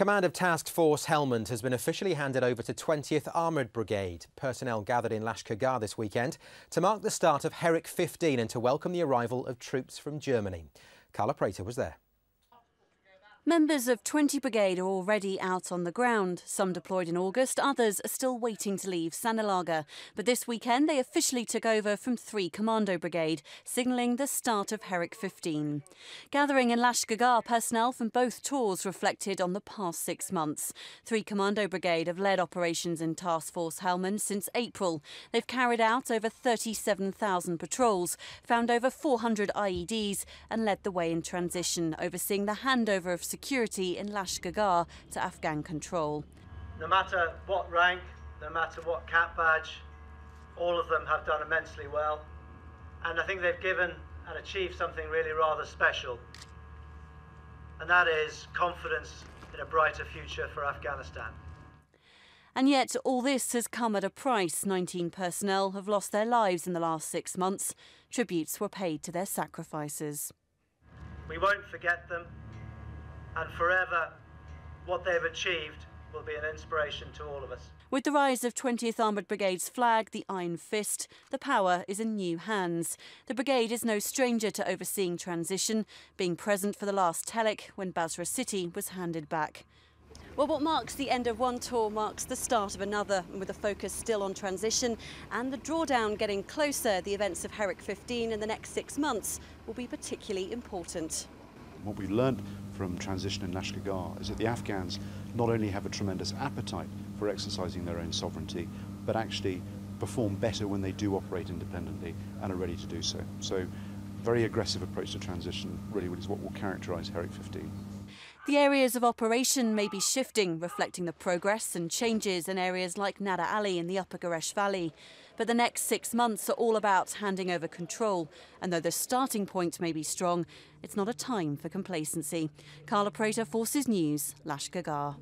Command of Task Force Helmand has been officially handed over to 20th Armoured Brigade. Personnel gathered in Lashkar Gah this weekend to mark the start of Herrick 15 and to welcome the arrival of troops from Germany. Carla Prater was there. Members of 20 Brigade are already out on the ground. Some deployed in August, others are still waiting to leave Sanalaga. But this weekend they officially took over from 3 Commando Brigade, signalling the start of Herrick 15. Gathering in Lashkar Gah, personnel from both tours reflected on the past 6 months. 3 Commando Brigade have led operations in Task Force Helmand since April. They've carried out over 37,000 patrols, found over 400 IEDs and led the way in transition, overseeing the handover of security in Lashkar Gah to Afghan control. No matter what rank, no matter what cap badge, all of them have done immensely well, and I think they've given and achieved something really rather special, and that is confidence in a brighter future for Afghanistan. And yet all this has come at a price. 19 personnel have lost their lives in the last 6 months. Tributes were paid to their sacrifices. We won't forget them. And forever, what they've achieved will be an inspiration to all of us. With the rise of 20th Armoured Brigade's flag, the Iron Fist, the power is in new hands. The brigade is no stranger to overseeing transition, being present for the last Telic when Basra City was handed back. Well, what marks the end of one tour marks the start of another, and with the focus still on transition and the drawdown getting closer, the events of Herrick 15 in the next 6 months will be particularly important. What we learned from transition in Lashkar Gah is that the Afghans not only have a tremendous appetite for exercising their own sovereignty, but actually perform better when they do operate independently and are ready to do so. So, very aggressive approach to transition really is what will characterise Herrick 15. The areas of operation may be shifting, reflecting the progress and changes in areas like Nada Ali in the upper Goresh Valley. But the next 6 months are all about handing over control. And though the starting point may be strong, it's not a time for complacency. Carla Prater, Forces News, Lashkar Gah.